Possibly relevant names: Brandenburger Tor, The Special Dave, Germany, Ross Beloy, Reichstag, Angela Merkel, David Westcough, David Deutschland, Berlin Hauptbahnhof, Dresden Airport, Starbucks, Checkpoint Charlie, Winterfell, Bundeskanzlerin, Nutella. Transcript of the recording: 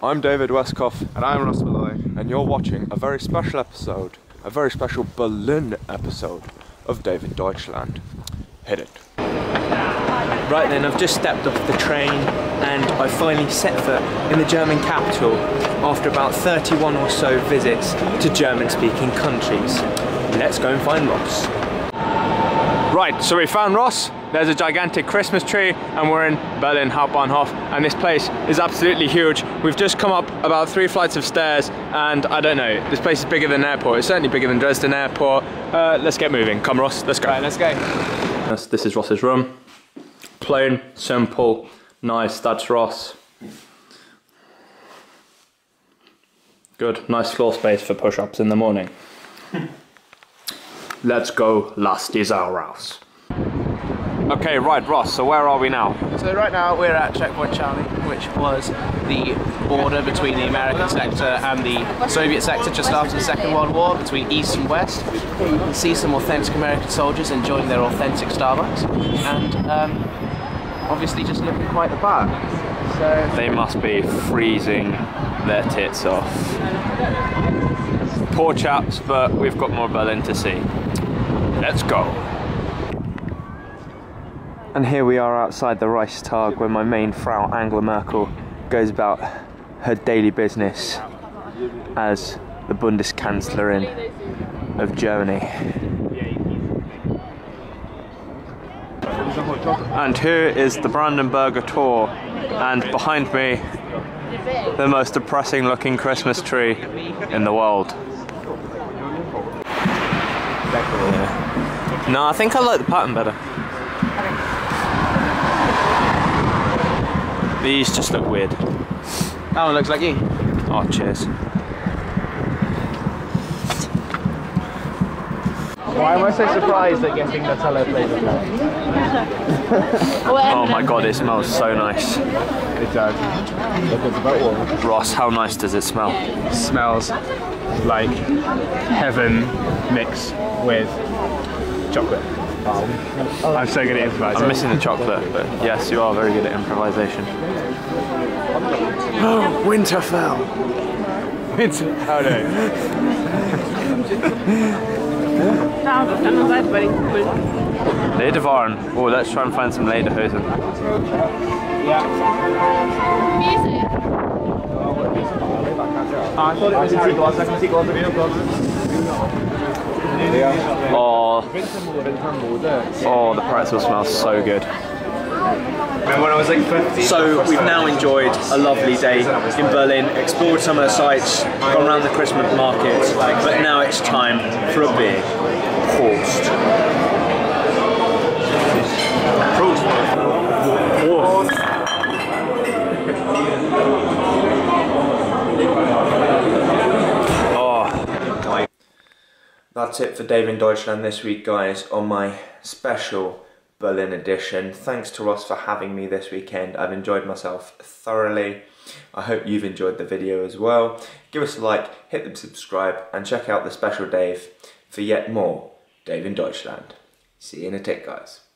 I'm David Westcough. And I'm Ross Beloy. And you're watching a very special episode, a very special Berlin episode of David Deutschland. Hit it. Right then, I've just stepped off the train and I finally set foot in the German capital after about 31 or so visits to German-speaking countries. Let's go and find Ross. Right, so we found Ross. There's a gigantic Christmas tree and we're in Berlin Hauptbahnhof, and this place is absolutely huge. We've just come up about 3 flights of stairs and I don't know, this place is bigger than an airport. It's certainly bigger than Dresden Airport. Let's get moving. Come Ross, let's go. Right, let's go. This is Ross's room. Plain, simple, nice, that's Ross. Good, nice floor space for push-ups in the morning. Let's go, last is our house. Okay, right, Ross, so where are we now? So right now we're at Checkpoint Charlie, which was the border between the American sector and the Soviet sector just after the Second World War, between East and West. You can see some authentic American soldiers enjoying their authentic Starbucks, and obviously just looking quite the part. So they must be freezing their tits off. Poor chaps, but we've got more Berlin to see. Let's go. And here we are outside the Reichstag, where my main Frau Angela Merkel goes about her daily business as the Bundeskanzlerin of Germany. And here is the Brandenburger Tor, and behind me, the most depressing looking Christmas tree in the world. Yeah. No, I think I like the pattern better. These just look weird. That one looks like you. Oh, cheers. Why am I so surprised at getting Nutella flavour? Oh my god, it smells so nice. It does. Ross, how nice does it smell? It smells like heaven mixed with chocolate. I'm so good at improvising. I'm missing the chocolate, but yes, you are very good at improvisation. Oh, Winterfell! Winterfell! Oh no. Lederwaren. Oh, let's try and find some Lederhosen. Yeah. Oh, the pretzel smells so good. When I was like 15, so we've now enjoyed a lovely day in Berlin, explored some of the sites, gone around the Christmas market, but now it's time for a beer. Prost. That's it for David Deutschland this week, guys, on my special Berlin edition. Thanks to Ross for having me this weekend. I've enjoyed myself thoroughly. I hope you've enjoyed the video as well. Give us a like, hit the subscribe, and check out the special Dave for yet more David Deutschland. See you in a tick, guys.